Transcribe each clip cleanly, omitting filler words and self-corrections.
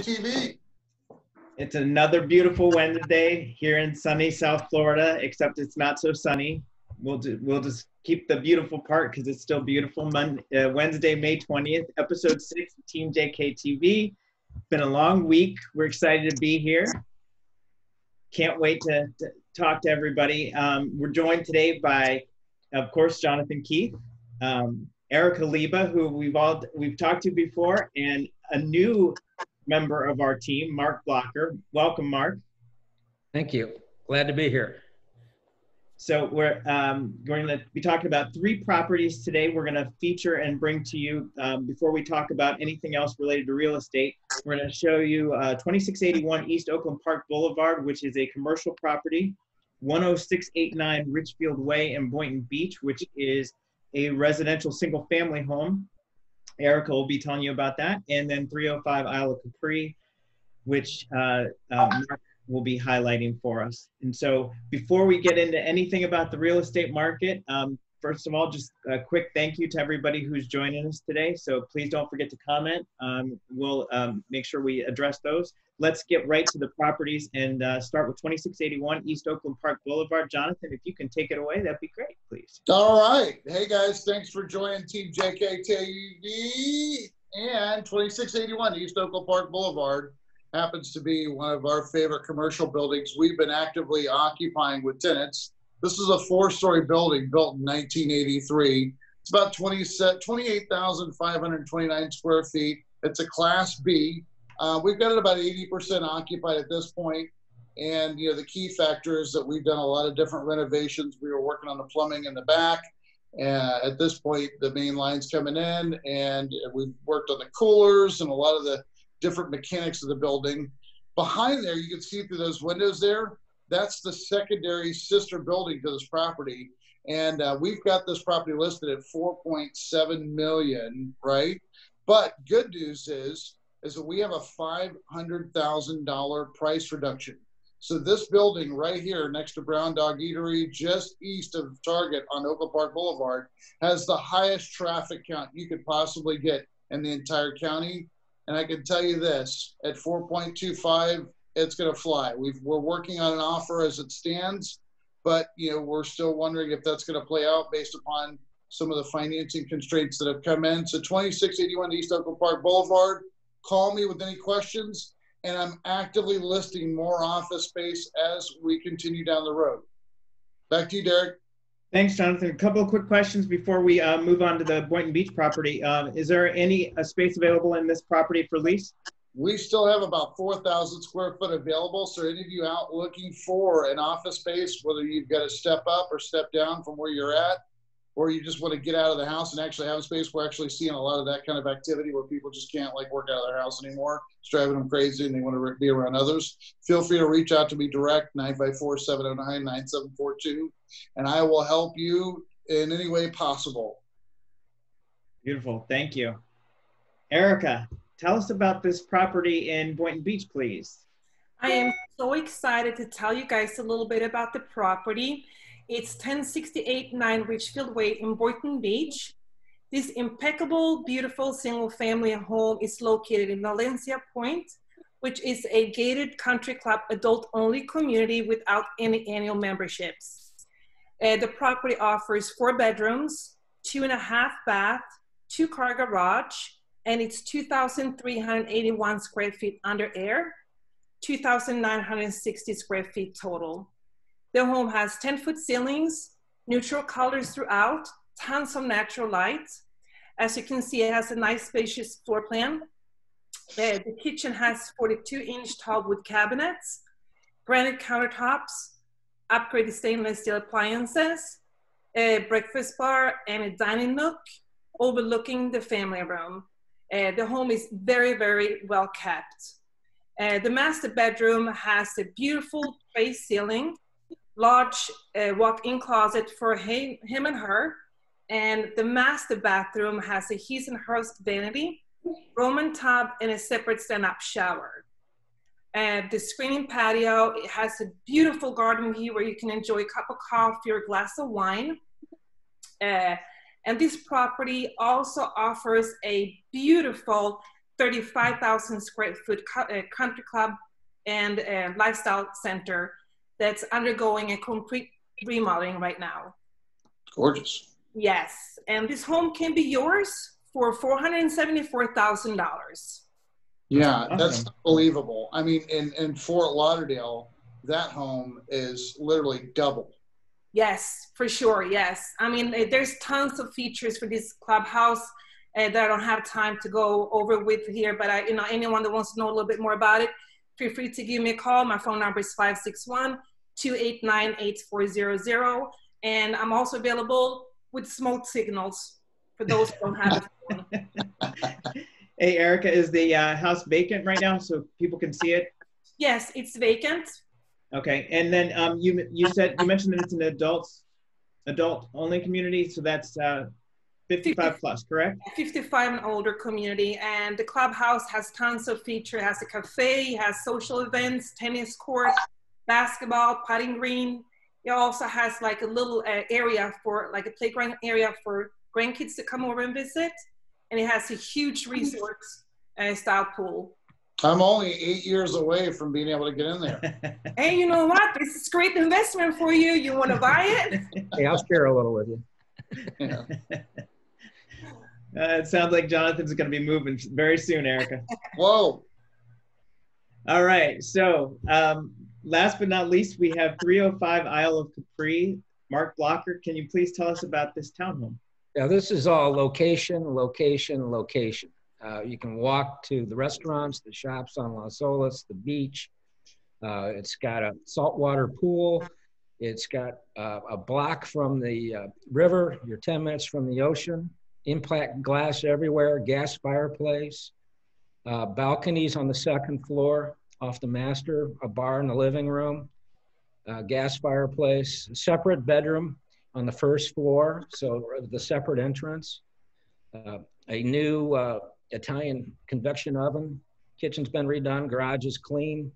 TV. It's another beautiful Wednesday here in sunny South Florida, except it's not so sunny. We'll just keep the beautiful part because it's still beautiful. Wednesday, May 20th, episode 6 of Team JKTV. It's been a long week. We're excited to be here. Can't wait to talk to everybody. We're joined today by, of course, Jonathan Keith, Erica Leiba, who we've talked to before, and a new member of our team, Mark Blocker. Welcome, Mark. Thank you. Glad to be here. So we're going to be talking about three properties today we're going to feature and bring to you. Before we talk about anything else related to real estate, we're going to show you 2681 East Oakland Park Boulevard, which is a commercial property, 10689 Richfield Way in Boynton Beach, which is a residential single family home. Erica will be telling you about that. And then 305 Isla Capri, which Mark will be highlighting for us. And so before we get into anything about the real estate market, first of all, just a quick thank you to everybody who's joining us today. So please don't forget to comment. We'll make sure we address those. Let's get right to the properties and start with 2681 East Oakland Park Boulevard. Jonathan, if you can take it away, that'd be great, please. All right. Hey, guys. Thanks for joining Team JKTV. And 2681 East Oakland Park Boulevard happens to be one of our favorite commercial buildings we've been actively occupying with tenants. This is a four-story building built in 1983. It's about 28,529 square feet. It's a Class B. We've got it about 80% occupied at this point. And, you know, the key factor is that we've done a lot of different renovations. We were working on the plumbing in the back. At this point, the main line's coming in, and we've worked on the coolers and a lot of the different mechanics of the building. Behind there, you can see through those windows there, that's the secondary sister building to this property. And we've got this property listed at $4.7 million, right? But good news is that we have a $500,000 price reduction. So this building right here next to Brown Dog Eatery, just east of Target on Oakland Park Boulevard, has the highest traffic count you could possibly get in the entire county. And I can tell you this, at 4.25, it's going to fly. We're working on an offer as it stands, but you know, we're still wondering if that's going to play out based upon some of the financing constraints that have come in. So 2681 East Oakland Park Boulevard, call me with any questions, and I'm actively listing more office space as we continue down the road. Back to you, Derek. Thanks, Jonathan. A couple of quick questions before we move on to the Boynton Beach property. Is there any space available in this property for lease? We still have about 4,000 square foot available, so any of you out looking for an office space, whether you've got to step up or step down from where you're at, or you just want to get out of the house and actually have a space, we're actually seeing a lot of that kind of activity where people just can't like work out of their house anymore. It's driving them crazy and they want to be around others. Feel free to reach out to me direct, 954-709-9742, and I will help you in any way possible. Beautiful, thank you. Erica, tell us about this property in Boynton Beach, please. I am so excited to tell you guys a little bit about the property. It's 10689 Richfield Way in Boynton Beach. This impeccable, beautiful single-family home is located in Valencia Point, which is a gated country club adult-only community without any annual memberships. The property offers 4 bedrooms, 2.5 bath, 2-car garage, and it's 2,381 square feet under air, 2,960 square feet total. The home has 10-foot ceilings, neutral colors throughout, tons of natural light. As you can see, it has a nice spacious floor plan. The kitchen has 42-inch tall wood cabinets, granite countertops, upgraded stainless steel appliances, a breakfast bar, and a dining nook overlooking the family room. The home is very, very well kept. The master bedroom has a beautiful tray ceiling, large walk-in closet for him and her, and the master bathroom has a his and hers vanity, Roman tub, and a separate stand-up shower. The screening patio, it has a beautiful garden view where you can enjoy a cup of coffee or a glass of wine. And this property also offers a beautiful 35,000 square foot country club and a lifestyle center that's undergoing a complete remodeling right now. Gorgeous. Yes, and this home can be yours for $474,000. Yeah, that's unbelievable. I mean, in Fort Lauderdale, that home is literally double. Yes, for sure, yes. I mean, there's tons of features for this clubhouse that I don't have time to go over with here, but I, you know, anyone that wants to know a little bit more about it, feel free to give me a call. My phone number is 561-289-8400, and I'm also available with smoke signals for those who don't have a phone. Hey, Erica, is the house vacant right now so people can see it? Yes, it's vacant. Okay, and then you mentioned that it's an adult only community, so that's 55 plus, correct? 55 and older community, and the clubhouse has tons of features. It has a cafe, it has social events, tennis court, basketball, putting green. It also has like a little area for like a playground area for grandkids to come over and visit. And it has a huge resort style pool. I'm only 8 years away from being able to get in there. Hey, you know what? This is a great investment for you. You want to buy it? Hey, I'll share a little with you. Yeah. It sounds like Jonathan's going to be moving very soon, Erica. Whoa. All right. So last but not least, we have 305 Isle of Capri. Mark Blocker, can you please tell us about this townhome? Now, this is all location, location, location. You can walk to the restaurants, the shops on Las Olas, the beach. It's got a saltwater pool. It's got a block from the river. You're 10 minutes from the ocean. Impact glass everywhere, gas fireplace, balconies on the second floor off the master, a bar in the living room, gas fireplace, separate bedroom on the first floor, so the separate entrance, a new Italian convection oven, kitchen's been redone, garage is clean,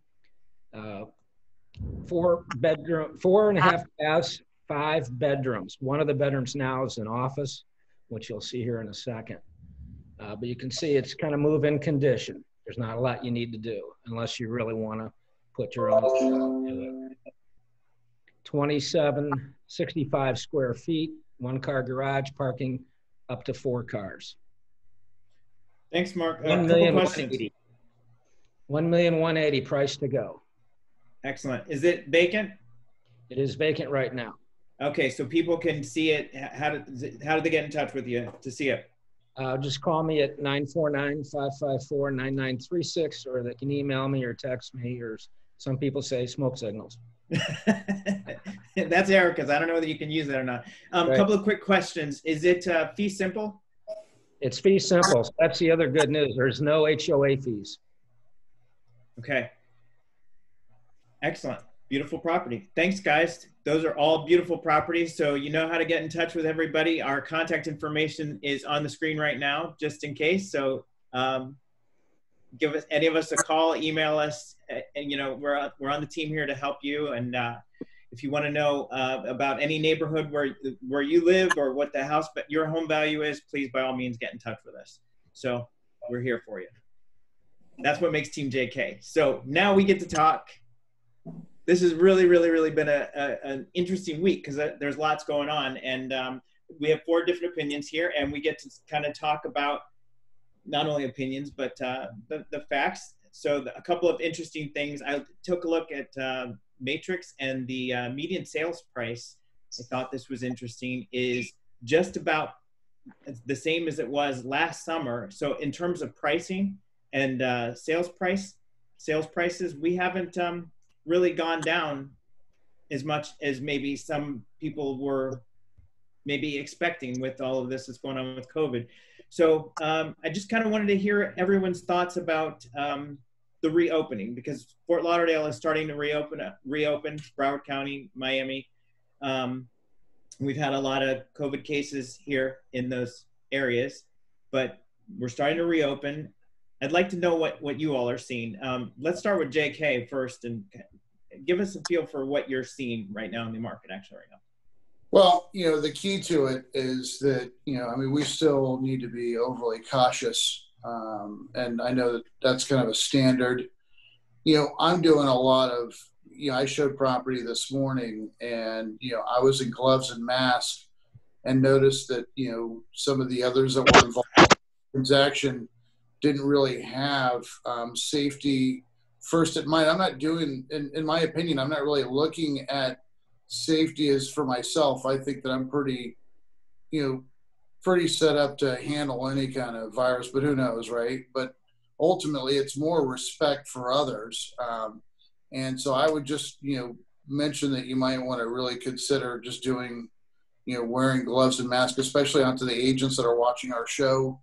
4.5 baths, 5 bedrooms. One of the bedrooms now is an office, which you'll see here in a second. But you can see it's kind of move-in condition. There's not a lot you need to do unless you really want to put your own into it. 2,765 square feet, 1-car garage, parking up to 4 cars. Thanks, Mark. $1,180,000 price to go. Excellent. Is it vacant? It is vacant right now. Okay, so people can see it. How do they get in touch with you to see it? Just call me at 949-554-9936, or they can email me or text me, or some people say smoke signals. That's Erica's. I don't know whether you can use that or not. Right. Couple of quick questions. Is it fee simple? It's fee simple. So that's the other good news. There's no HOA fees. Okay. Excellent. Beautiful property. Thanks, guys. Those are all beautiful properties. So you know how to get in touch with everybody. Our contact information is on the screen right now, just in case. So give us, any of us, a call, email us, and you know we're on the team here to help you. And if you want to know about any neighborhood where you live or what the house, but your home value is, please by all means get in touch with us. So we're here for you. That's what makes Team JK. So now we get to talk. This has really been an interesting week because there's lots going on, and we have 4 different opinions here, and we get to kind of talk about not only opinions, but the facts. So a couple of interesting things. I took a look at Matrix, and the median sales price, I thought this was interesting, is just about the same as it was last summer. So in terms of pricing and sales prices, we haven't really gone down as much as maybe some people were maybe expecting with all of this that's going on with COVID. So I just kind of wanted to hear everyone's thoughts about the reopening, because Fort Lauderdale is starting to reopen, Broward County, Miami. We've had a lot of COVID cases here in those areas, but we're starting to reopen. I'd like to know what you all are seeing. Let's start with JK first, and give us a feel for what you're seeing right now in the market actually right now. Well, you know, the key to it is that, you know, I mean, we still need to be overly cautious And I know that that's kind of a standard. You know, I'm doing a lot of, you know, I showed property this morning, and, you know, I was in gloves and mask and noticed that, you know, some of the others that were involved in the transaction didn't really have safety first in mind. I'm not doing, in my opinion, I'm not really looking at safety as for myself. I think that I'm pretty, you know, pretty set up to handle any kind of virus, but who knows, right? But ultimately it's more respect for others. And so I would just, you know, mention that you might want to really consider just doing, you know, wearing gloves and masks, especially onto the agents that are watching our show.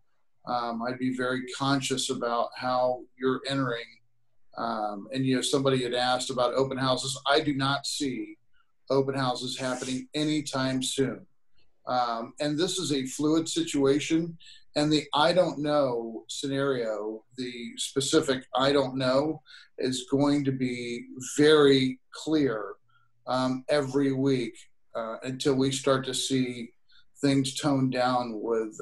I'd be very conscious about how you're entering. And, you know, somebody had asked about open houses. I do not see open houses happening anytime soon. And this is a fluid situation. And the I don't know scenario, the specific I don't know, is going to be very clear every week until we start to see things toned down with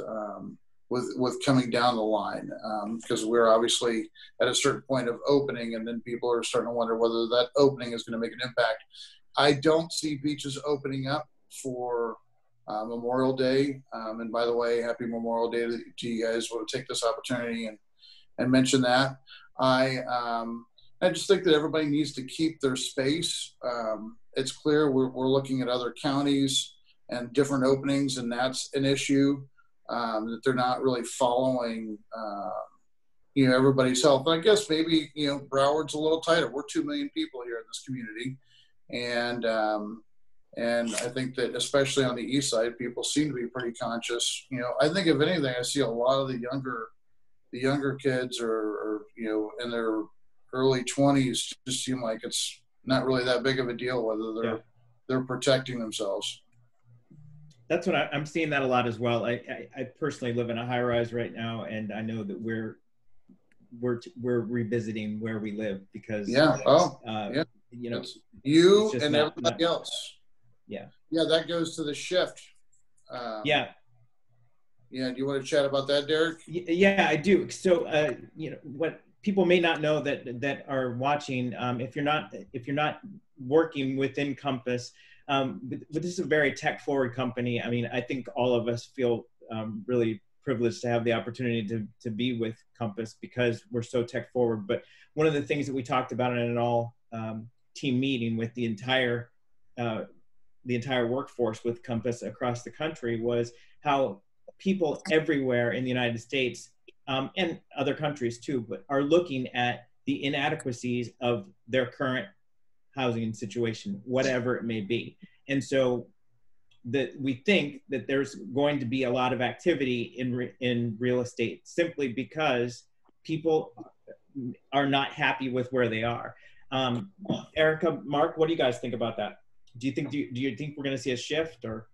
coming down the line, because we're obviously at a certain point of opening, and then people are starting to wonder whether that opening is going to make an impact. I don't see beaches opening up for Memorial Day. And by the way, happy Memorial Day to you guys. We'll take this opportunity and mention that. I just think that everybody needs to keep their space. It's clear we're looking at other counties and different openings, and that's an issue, that they're not really following, you know, everybody's health. And I guess maybe, you know, Broward's a little tighter. We're 2 million people here in this community. And I think that especially on the east side, people seem to be pretty conscious. You know, I think if anything, I see a lot of the younger kids or you know, in their early 20s just seem like it's not really that big of a deal whether they're protecting themselves. That's what I'm seeing that a lot as well. I personally live in a high rise right now, and I know that we're revisiting where we live because you know, you and everybody else. Yeah, that goes to the shift. Do you want to chat about that, Derek? Yeah, I do. So, you know, what people may not know that are watching, if you're not working within Compass, but this is a very tech-forward company. I mean, I think all of us feel really privileged to have the opportunity to be with Compass because we're so tech-forward. But one of the things that we talked about in an all-team meeting with the entire workforce with Compass across the country was how people everywhere in the United States and other countries too, but are looking at the inadequacies of their current housing situation, whatever it may be. And so that we think that there's going to be a lot of activity in real estate simply because people are not happy with where they are. Erica, Mark, what do you guys think about that? Do you think we're going to see a shift or?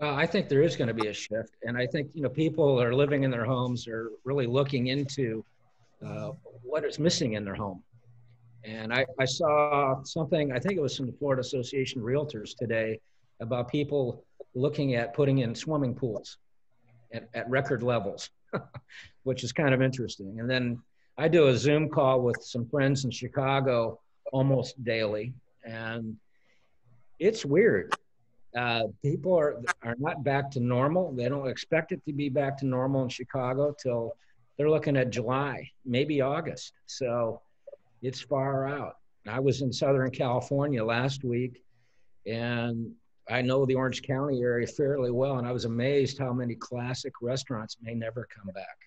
I think there is going to be a shift. And I think, you know, people are living in their homes are really looking into what is missing in their home. And I saw something, I think it was from the Florida Association of Realtors today, about people looking at putting in swimming pools at record levels, which is kind of interesting. And then I do a Zoom call with some friends in Chicago almost daily, and it's weird. People are not back to normal. They don't expect it to be back to normal in Chicago till they're looking at July, maybe August. So it's far out. I was in Southern California last week, and I know the Orange County area fairly well, and I was amazed how many classic restaurants may never come back.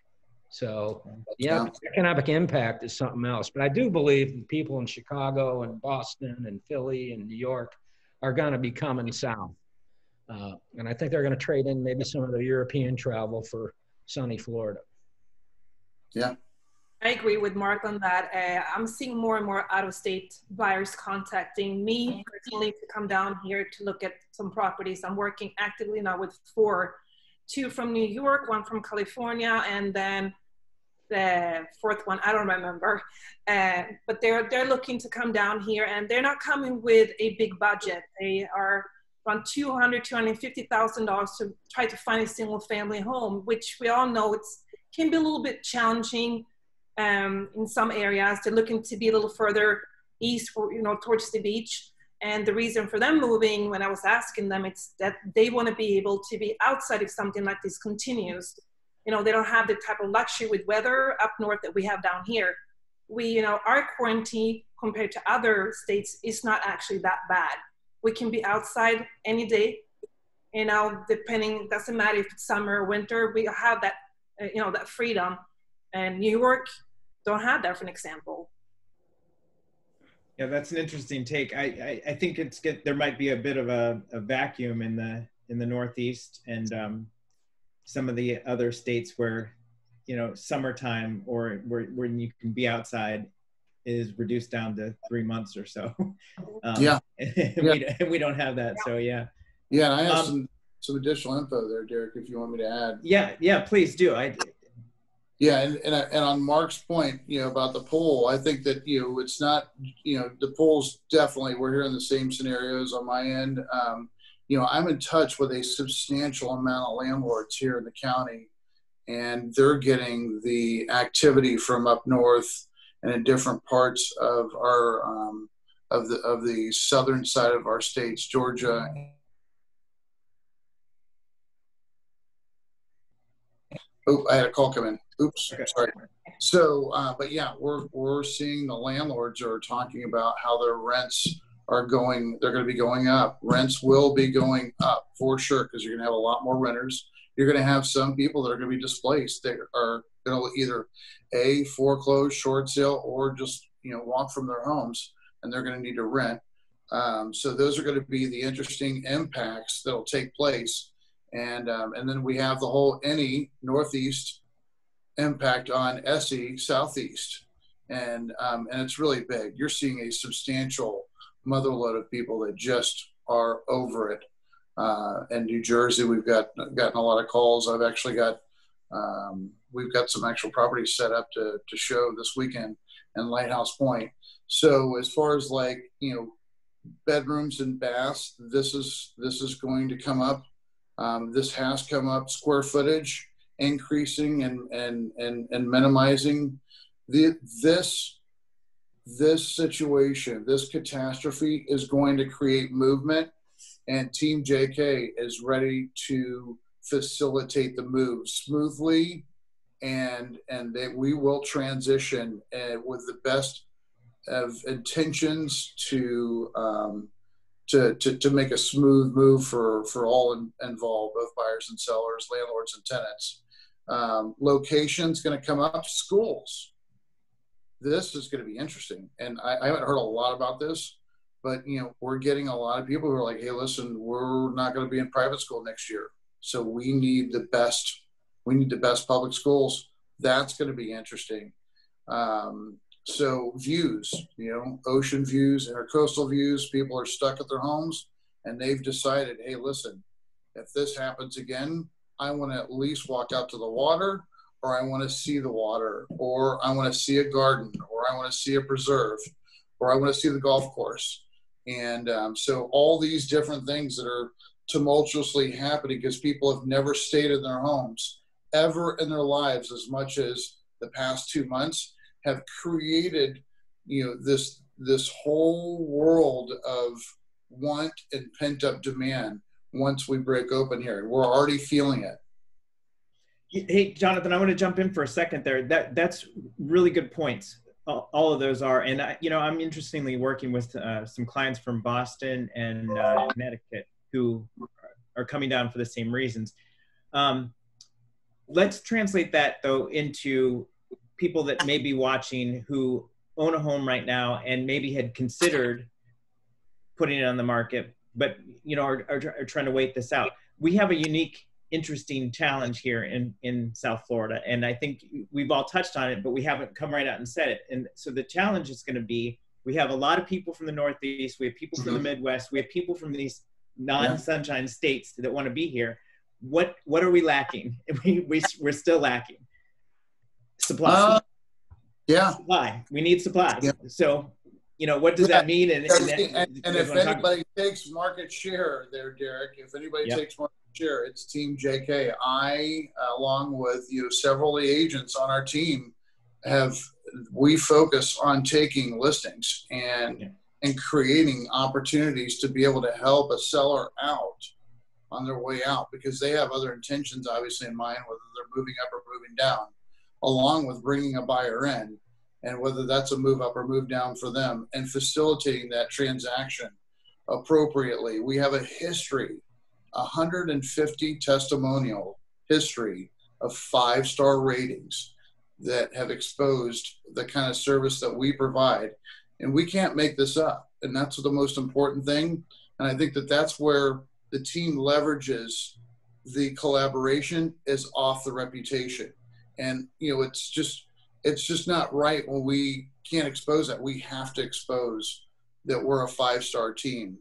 So yeah, economic impact is something else. But I do believe the people in Chicago and Boston and Philly and New York are going to be coming south. And I think they're going to trade in maybe some of their European travel for sunny Florida. Yeah. I agree with Mark on that. I'm seeing more and more out-of-state buyers contacting me personally to come down here to look at some properties. I'm working actively now with 4, 2 from New York, 1 from California, and then the 4th one, I don't remember. But they're looking to come down here, and they're not coming with a big budget. They are around $200,000, $250,000 to try to find a single-family home, which we all know it's can be a little bit challenging in some areas. They're looking to be a little further east, or, you know, towards the beach. And the reason for them moving, when I was asking them, it's that they want to be able to be outside if something like this continues. You know, they don't have the type of luxury with weather up north that we have down here. We, you know, our quarantine compared to other states is not actually that bad. We can be outside any day, you know, depending, doesn't matter if it's summer or winter, we have that, you know, that freedom. And New York don't have that, for an example. Yeah, that's an interesting take. I think it's good. There might be a bit of a vacuum in the Northeast and some of the other states where, you know, summertime or where you can be outside is reduced down to 3 months or so. Yeah. We don't have that, so yeah. Yeah, and I have some additional info there, Derek, if you want me to add. Yeah, yeah, please do. Yeah, and on Mark's point, you know, about the poll, I think that, you know, it's not, you know, the polls definitely, we're hearing the same scenarios on my end. You know, I'm in touch with a substantial amount of landlords here in the county, and they're getting the activity from up north and in different parts of our, of the southern side of our states, Georgia. Oh, I had a call come in. Oops, okay. Sorry. So, but yeah, we're seeing the landlords are talking about how their rents are going. They're going to be going up. Rents will be going up for sure because you're going to have a lot more renters. You're going to have some people that are going to be displaced. They are going to either A, foreclose, short sale, or just, you know, walk from their homes, and they're going to need to rent. So those are going to be the interesting impacts that will take place. And then we have the whole NE, Northeast, impact on SE, Southeast. And it's really big. You're seeing a substantial motherload of people that just are over it. In New Jersey, we've gotten a lot of calls. I've actually got, we've got some actual properties set up to show this weekend in Lighthouse Point. So as far as, like, you know, bedrooms and baths, this is going to come up. This has come up, square footage increasing and minimizing. This situation, this catastrophe is going to create movement, and Team JK is ready to facilitate the move smoothly, and that we will transition with the best of intentions to make a smooth move for all involved, both buyers and sellers, landlords and tenants. Location's going to come up. Schools. This is going to be interesting. And I haven't heard a lot about this, but, you know, we're getting a lot of people who are like, hey, listen, we're not going to be in private school next year. So we need the best public schools. That's going to be interesting. So views, you know, ocean views, intercoastal views, people are stuck at their homes, and they've decided, hey, listen, if this happens again, I want to at least walk out to the water, or I want to see the water, or I want to see a garden, or I want to see a preserve, or I want to see the golf course. And so all these different things that are tumultuously happening because people have never stayed in their homes ever in their lives as much as the past 2 months, have created, you know, this whole world of want and pent-up demand once we break open here. We're already feeling it. Hey, Jonathan, I want to jump in for a second there. That's really good points. All of those are. And, you know, I'm interestingly working with some clients from Boston and Connecticut who are coming down for the same reasons. Let's translate that, though, into people that may be watching who own a home right now and maybe had considered putting it on the market, but, you know, are trying to wait this out. We have a unique, interesting challenge here in South Florida. And I think we've all touched on it, but we haven't come right out and said it. And so the challenge is going to be, we have a lot of people from the Northeast, we have people from the Midwest, we have people from these non-sunshine states that want to be here. What are we lacking? We're still lacking. Supply. Yeah. Supply. We need supply. Yeah. So, you know, what does that mean? And if anybody takes market share there, Derek, if anybody takes market chair. It's Team JK. I, along with several of the agents on our team, we focus on taking listings and creating opportunities to be able to help a seller out on their way out, because they have other intentions, obviously, in mind, whether they're moving up or moving down, along with bringing a buyer in, and whether that's a move up or move down for them, and facilitating that transaction appropriately. We have a history, 150 testimonial history of 5-star ratings that have exposed the kind of service that we provide. And we can't make this up. And that's the most important thing. And I think that that's where the team leverages the collaboration, is off the reputation. And, it's just not right when we can't expose that. We have to expose that we're a 5-star team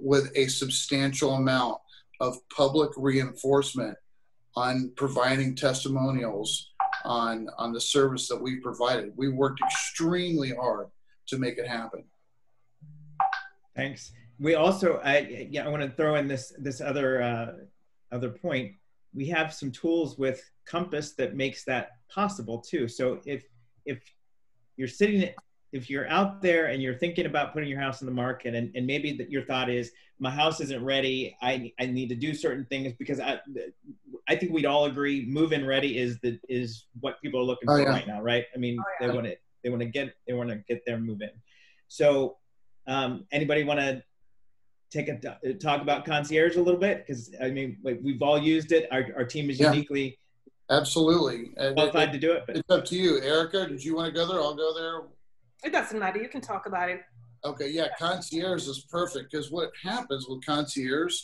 with a substantial amount of public reinforcement on providing testimonials on the service that we provided. We worked extremely hard to make it happen. Thanks. We also, I want to throw in this other point. We have some tools with Compass that makes that possible too. So if you're out there and you're thinking about putting your house on the market, and maybe your thought is, my house isn't ready, I need to do certain things, because I think we'd all agree move-in ready is what people are looking for right now, right? I mean, they want to get their move-in. So anybody want to take a talk about concierge a little bit? Because I mean, we've all used it. Our team is uniquely absolutely qualified to do it. But it's up to you, Erica. Did you want to go there? I'll go there. It doesn't matter. You can talk about it. Okay, yeah, concierge is perfect, because what happens with concierge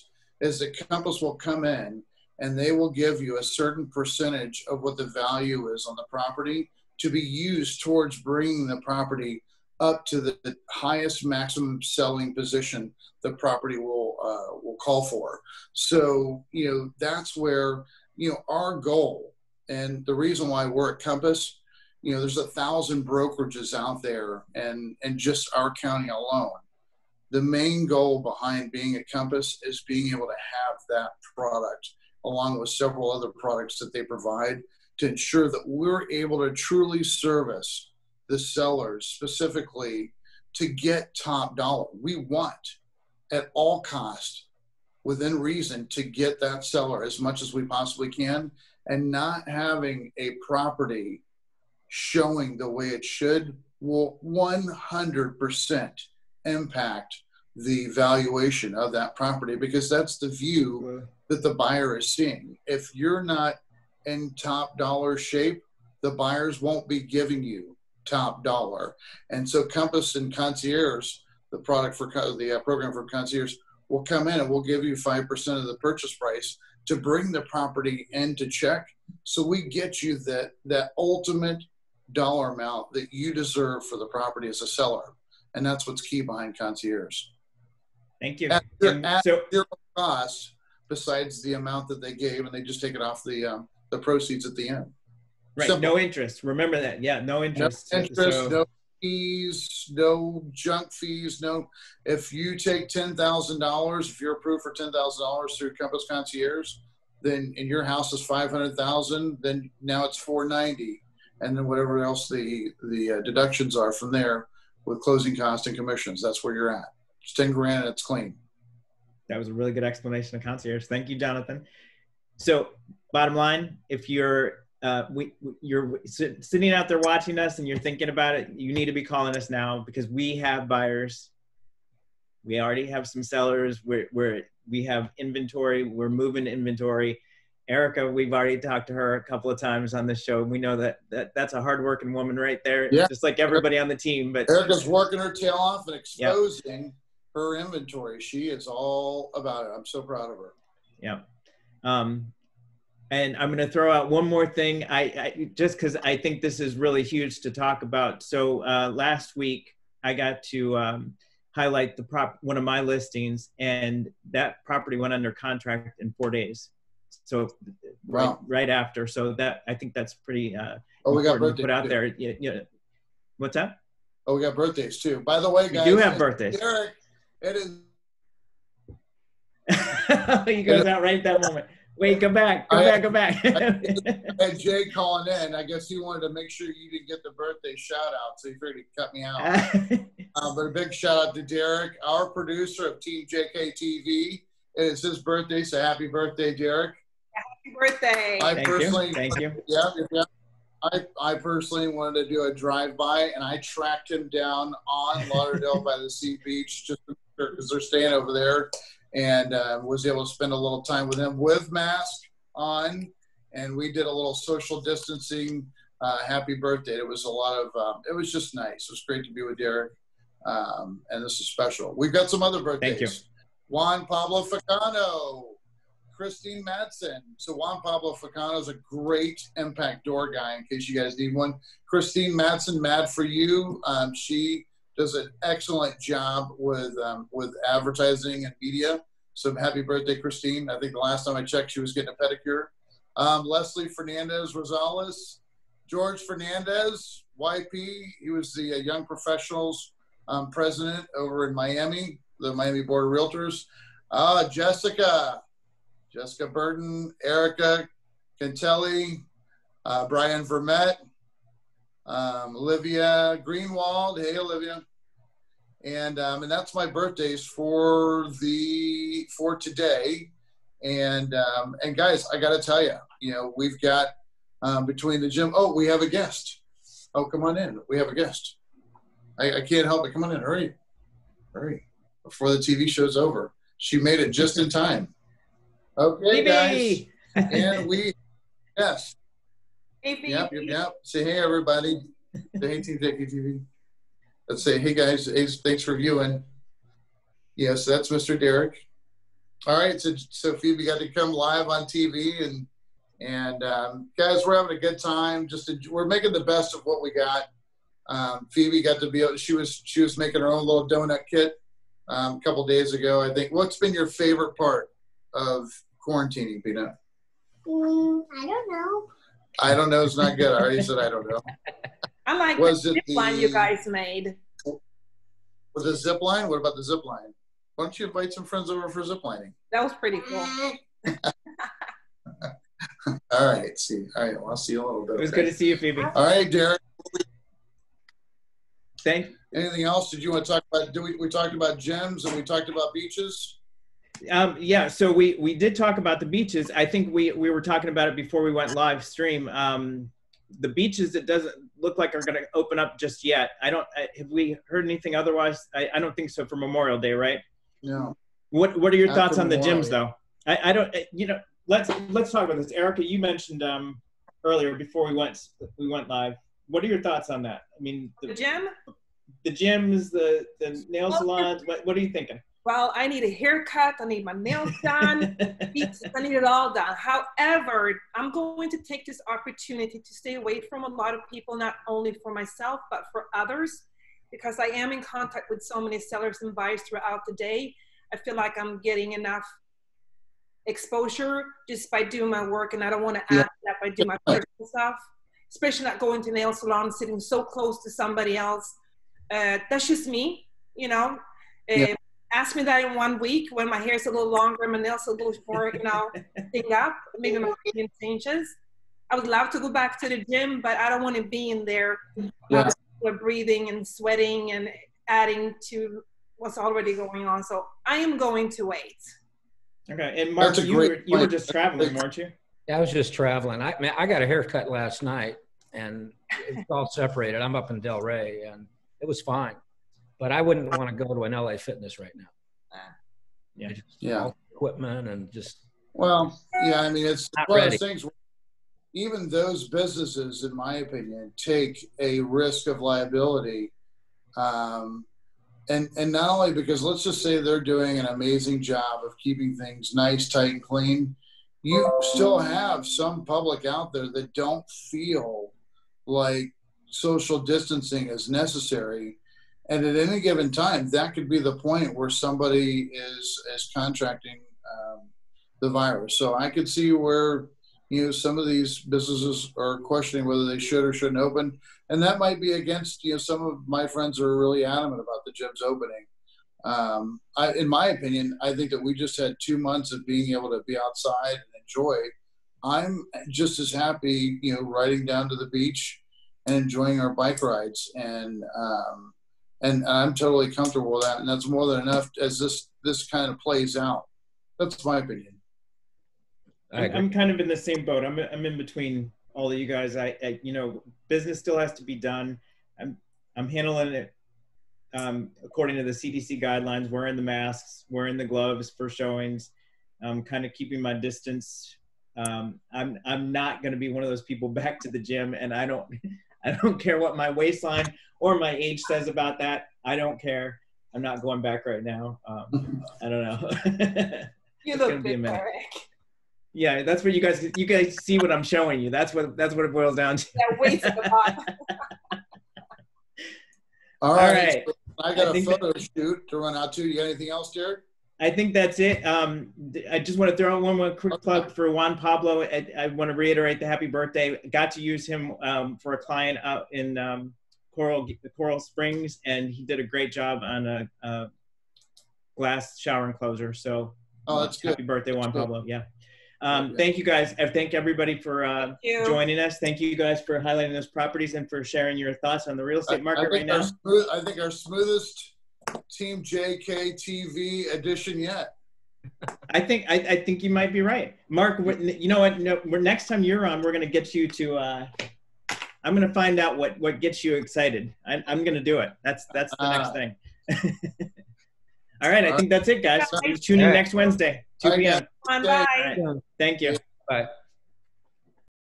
is that Compass will come in and they will give you a certain percentage of what the value is on the property to be used towards bringing the property up to the highest maximum selling position the property will call for. So, that's where, our goal, and the reason why we're at Compass, there's 1,000 brokerages out there, and just our county alone. The main goal behind being at Compass is being able to have that product, along with several other products that they provide, to ensure that we're able to truly service the sellers specifically to get top dollar. We want, at all costs, within reason, to get that seller as much as we possibly can, and not having a property showing the way it should will 100% impact the valuation of that property, because that's the view that the buyer is seeing. If you're not in top dollar shape, the buyers won't be giving you top dollar. And so Compass and Concierge, the program for Concierge, will come in and we'll give you 5% of the purchase price to bring the property into check, so we get you that ultimate dollar amount that you deserve for the property as a seller. And that's what's key behind concierge. Thank you. At zero cost, besides the amount that they gave, and they just take it off the proceeds at the end. Right, no interest. Remember that. Yeah, no interest. No interest, so no fees, no junk fees. No, if you take $10,000, if you're approved for $10,000 through Compass Concierge, then and your house is $500,000, then now it's $490, and then whatever else the deductions are from there with closing costs and commissions. That's where you're at. It's $10,000 and it's clean. That was a really good explanation of concierge. Thank you, Jonathan. So, bottom line, if you're you're sitting out there watching us and you're thinking about it, you need to be calling us now, because we have buyers. We already have some sellers. We have inventory. We're moving inventory. Erica, we've already talked to her a couple of times on this show. We know that's a hardworking woman right there, just like everybody on the team. But Erica's working her tail off and exposing her inventory. She is all about it. I'm so proud of her. Yeah. And I'm going to throw out one more thing, I just because I think this is really huge to talk about. So last week, I got to highlight one of my listings, and that property went under contract in 4 days. So right after. So that, I think that's pretty important to put out there. Yeah. What's that? Oh, we got birthdays too. By the way, guys. We do have birthdays. Derek, it is. He goes out right at that moment. Wait, come back, come back, come back. I had Jay calling in. I guess he wanted to make sure you didn't get the birthday shout-out, so he figured he'd cut me out. But a big shout-out to Derek, our producer of Team JKTV. And it's his birthday, so happy birthday, Derek. Happy birthday. Thank you. Yeah. I personally wanted to do a drive-by, and I tracked him down on Lauderdale by the Sea Beach just because they're staying over there, and was able to spend a little time with him with mask on, and we did a little social distancing. Happy birthday. It was a lot of it was just nice. It was great to be with Derek, and this is special. We've got some other birthdays. Thank you. Juan Pablo Ficano. Christine Madsen. So Juan Pablo Ficano is a great impact door guy, in case you guys need one. Christine Madsen, Mad For You. She does an excellent job with advertising and media. So happy birthday, Christine. I think the last time I checked, she was getting a pedicure. Leslie Fernandez-Rosales. George Fernandez, YP. He was the Young Professionals president over in Miami, the Miami Board of Realtors. Jessica Burton, Erica Cantelli, Brian Vermette, Olivia Greenwald. Hey, Olivia. And that's my birthdays for today. And guys, I got to tell you, we've got between the gym. Oh, we have a guest. Oh, come on in. We have a guest. I can't help it. Come on in. Hurry. Hurry. Before the TV show's over. She made it just in time. Okay, guys, and yes. Hey, yep. Say hey, everybody. Say hey, Team JKTV. Let's say hey, guys. Hey, thanks for viewing. Yes, that's Mr. Derek. All right, so Phoebe got to come live on TV, and guys, we're having a good time. We're making the best of what we got. Phoebe got to she was making her own little donut kit a couple days ago, I think. What's been your favorite part of quarantining, Peanut? I don't know. I don't know is not good. I already said I don't know. I like the zip line you guys made. Was it zip line? What about the zip line? Why don't you invite some friends over for zip lining? That was pretty cool. All right. All right. Well, I'll see you a little bit. It was good to see you, Phoebe. All right, Derek. Thank you. Anything else? Did you want to talk about? We talked about gyms and we talked about beaches. Yeah, so we did talk about the beaches. I think we were talking about it before we went live stream. The beaches, it doesn't look like are going to open up just yet. Have we heard anything otherwise? I don't think so for Memorial Day, right? No. What are your thoughts on the gyms, though? I don't. Let's talk about this. Erica, you mentioned earlier before we went live. What are your thoughts on that? I mean, the gym, the gyms, the nail salons. What are you thinking? Well, I need a haircut, I need my nails done, I need it all done. However, I'm going to take this opportunity to stay away from a lot of people, not only for myself, but for others, because I am in contact with so many sellers and buyers throughout the day. I feel like I'm getting enough exposure just by doing my work, and I don't want to add that by doing my personal stuff, especially not going to nail salon, sitting so close to somebody else. That's just me, Ask me that in 1 week when my hair's a little longer, my nails a little more, thing up. Maybe my opinion changes. I would love to go back to the gym, but I don't want to be in there. We're breathing and sweating and adding to what's already going on. So I am going to wait. Okay, and Mark, you were just traveling, weren't you? Yeah, I was just traveling. I got a haircut last night, and it's all separated. I'm up in Del Rey, and it was fine. But I wouldn't want to go to an LA Fitness right now. All equipment and just. Well, yeah, I mean, it's one of those things. Even those businesses, in my opinion, take a risk of liability, and not only because let's just say they're doing an amazing job of keeping things nice, tight, and clean. You still have some public out there that don't feel like social distancing is necessary. And at any given time, that could be the point where somebody is contracting the virus. So I could see where some of these businesses are questioning whether they should or shouldn't open, and that might be against some of my friends are really adamant about the gyms opening. In my opinion, I think that we just had 2 months of being able to be outside and enjoy. I'm just as happy, you know, riding down to the beach and enjoying our bike rides. And I'm totally comfortable with that. And that's more than enough as this kind of plays out. That's my opinion. I'm kind of in the same boat. I'm in between all of you guys. I you know, business still has to be done. I'm handling it according to the CDC guidelines, wearing the masks, wearing the gloves for showings, kind of keeping my distance. I'm not going to be one of those people back to the gym, and I don't care what my waistline or my age says about that. I don't care. I'm not going back right now. I don't know. You look good, Eric. Yeah, that's what you guys see what I'm showing you. That's what it boils down to. Yeah, waist at the bottom. All right. So I got a photo shoot to run out to. You got anything else, Jared? I think that's it. I just want to throw in one quick plug for Juan Pablo. I want to reiterate the happy birthday. Got to use him for a client out in Coral Springs, and he did a great job on a glass shower enclosure. So that's happy birthday, Juan Pablo. Yeah. Thank you guys. I thank everybody for joining us. Thank you guys for highlighting those properties and for sharing your thoughts on the real estate market right now. I think our smoothest Team JKTV edition yet. I think you might be right, Mark. You know what? No, next time you're on, we're going to get you to. I'm going to find out what gets you excited. I'm going to do it. That's the next thing. All right, I think that's it, guys. Tune in next Wednesday, 2 p.m. Bye. Right. Thank you. Bye.